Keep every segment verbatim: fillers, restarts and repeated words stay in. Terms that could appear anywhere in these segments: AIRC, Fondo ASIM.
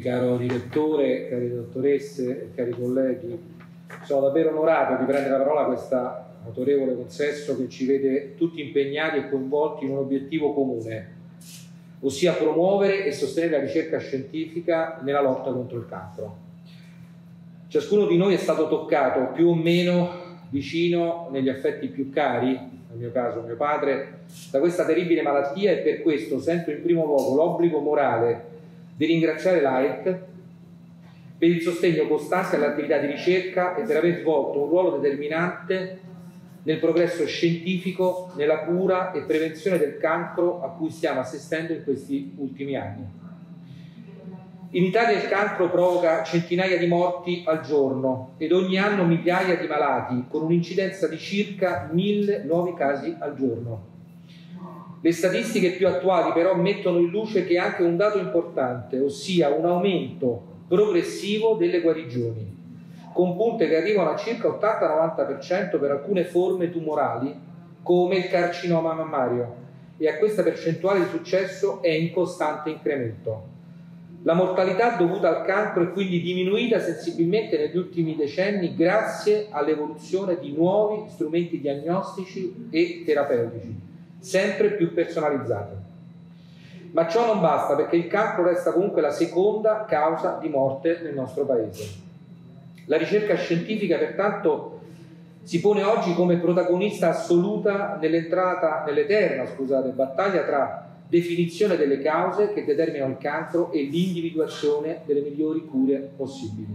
caro direttore, cari dottoresse, cari colleghi. Sono davvero onorato di prendere la parola a questa autorevole consesso che ci vede tutti impegnati e coinvolti in un obiettivo comune, ossia promuovere e sostenere la ricerca scientifica nella lotta contro il cancro. Ciascuno di noi è stato toccato più o meno vicino, negli affetti più cari, nel mio caso mio padre, da questa terribile malattia, e per questo sento in primo luogo l'obbligo morale di ringraziare l'AIRC per il sostegno costante all'attività di ricerca e per aver svolto un ruolo determinante nel progresso scientifico, nella cura e prevenzione del cancro a cui stiamo assistendo in questi ultimi anni. In Italia il cancro provoca centinaia di morti al giorno ed ogni anno migliaia di malati, con un'incidenza di circa mille nuovi casi al giorno. Le statistiche più attuali però mettono in luce che anche un dato importante, ossia un aumento progressivo delle guarigioni, con punte che arrivano a circa ottanta novanta per cento per alcune forme tumorali, come il carcinoma mammario, e a questa percentuale di successo è in costante incremento. La mortalità dovuta al cancro è quindi diminuita sensibilmente negli ultimi decenni grazie all'evoluzione di nuovi strumenti diagnostici e terapeutici, sempre più personalizzati. Ma ciò non basta, perché il cancro resta comunque la seconda causa di morte nel nostro paese. La ricerca scientifica pertanto si pone oggi come protagonista assoluta nell'entrata nell'eterna scusate, battaglia tra definizione delle cause che determinano il cancro e l'individuazione delle migliori cure possibili.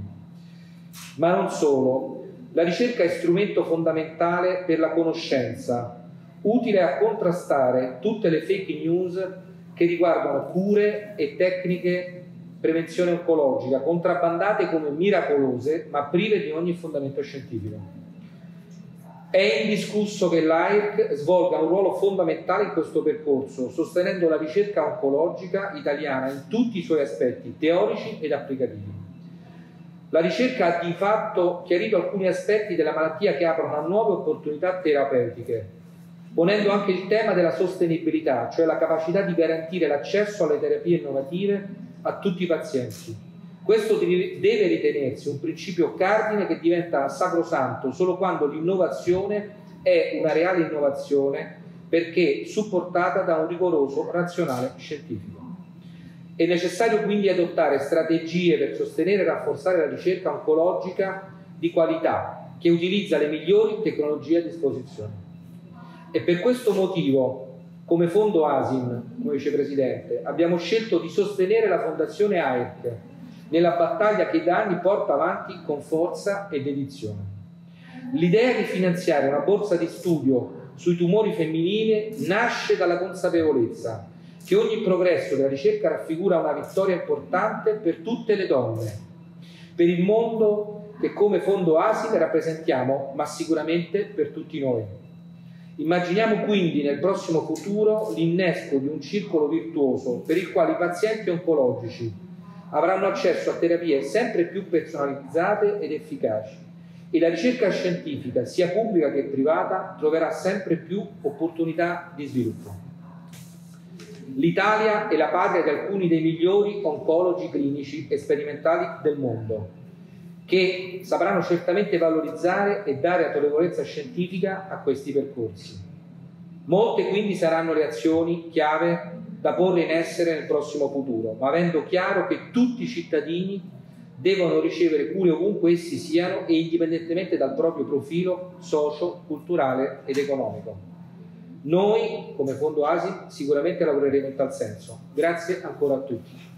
Ma non solo, la ricerca è strumento fondamentale per la conoscenza, utile a contrastare tutte le fake news che riguardano cure e tecniche prevenzione oncologica, contrabbandate come miracolose ma prive di ogni fondamento scientifico. È indiscusso che l'AIRC svolga un ruolo fondamentale in questo percorso, sostenendo la ricerca oncologica italiana in tutti i suoi aspetti teorici ed applicativi. La ricerca ha di fatto chiarito alcuni aspetti della malattia che aprono a nuove opportunità terapeutiche, ponendo anche il tema della sostenibilità, cioè la capacità di garantire l'accesso alle terapie innovative a tutti i pazienti. Questo deve ritenersi un principio cardine che diventa sacrosanto solo quando l'innovazione è una reale innovazione, perché supportata da un rigoroso razionale scientifico. È necessario quindi adottare strategie per sostenere e rafforzare la ricerca oncologica di qualità che utilizza le migliori tecnologie a disposizione. E per questo motivo, come Fondo ASIM, come vicepresidente, abbiamo scelto di sostenere la Fondazione AIRC nella battaglia che da anni porta avanti con forza ed dedizione. L'idea di finanziare una borsa di studio sui tumori femminili nasce dalla consapevolezza che ogni progresso della ricerca raffigura una vittoria importante per tutte le donne, per il mondo che come Fondo ASIM rappresentiamo, ma sicuramente per tutti noi. Immaginiamo quindi nel prossimo futuro l'innesco di un circolo virtuoso per il quale i pazienti oncologici avranno accesso a terapie sempre più personalizzate ed efficaci e la ricerca scientifica, sia pubblica che privata, troverà sempre più opportunità di sviluppo. L'Italia è la patria di alcuni dei migliori oncologi clinici e sperimentali del mondo, che sapranno certamente valorizzare e dare autorevolezza scientifica a questi percorsi. Molte quindi saranno le azioni chiave da porre in essere nel prossimo futuro, ma avendo chiaro che tutti i cittadini devono ricevere cure ovunque essi siano e indipendentemente dal proprio profilo socio, culturale ed economico. Noi, come Fondo ASIM, sicuramente lavoreremo in tal senso. Grazie ancora a tutti.